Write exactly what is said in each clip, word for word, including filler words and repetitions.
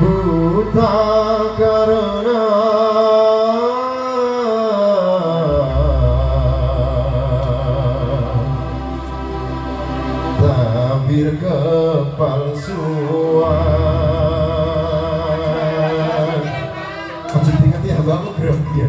Buta karena tabir kepalsuan. Masih ingat ya abangku gerak dia.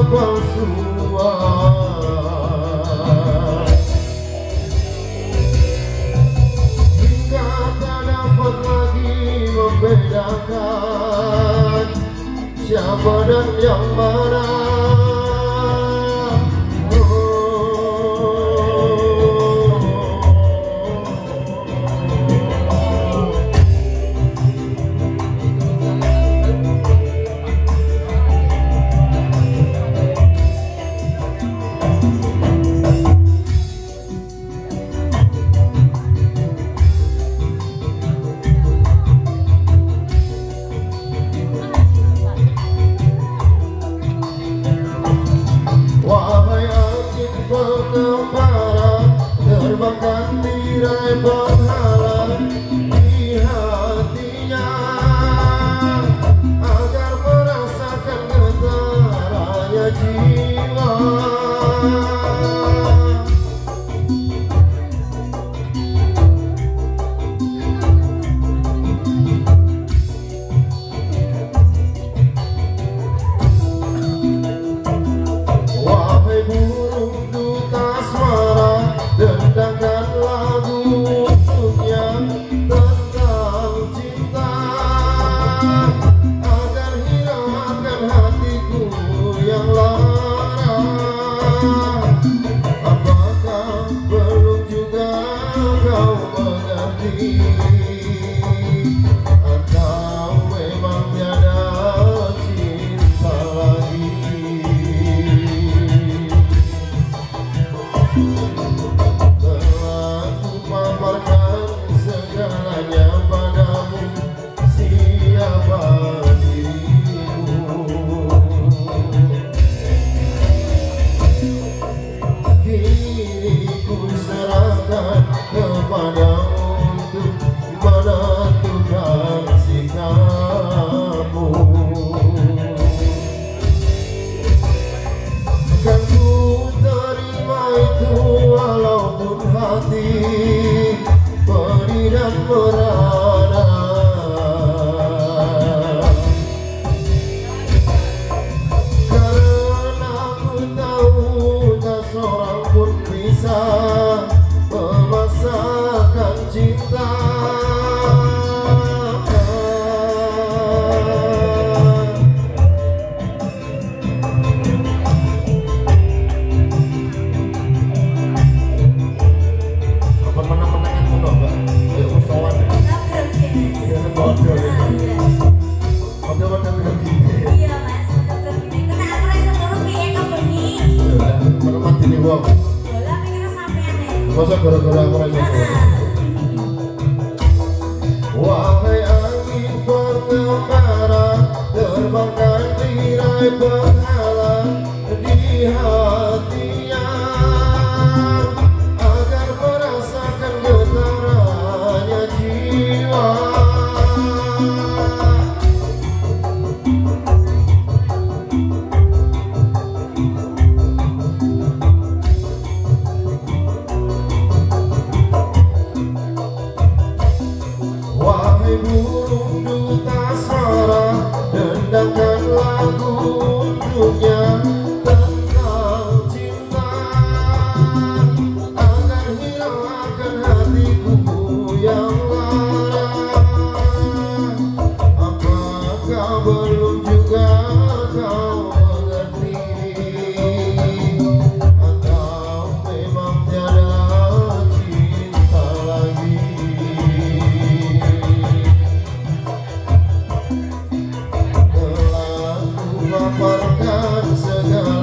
Kepalsuan hingga tak dapat lagi membedakan siapa dan yang mana. Terbangkan tirai penghalang di hatinya agar merasakan getaranya jiwa. Wahai burung duta asmara, dendangkan lagu untuknya tentang cinta agar hilangkan hatiku yang lara. Apakah belum juga kau mengerti atau memang tiada cinta lagi? Wahai angin berkembara, terbangkan. berhala di hatinya agar merasakan getarnya jiwa. Wahai burung duta suara, dendangkan lagu untuknya tentang cinta, agar hilangkan hatiku yang lara. Apakah belum juga kau mengerti, atau memang tiada cinta lagi? Maafkan segala.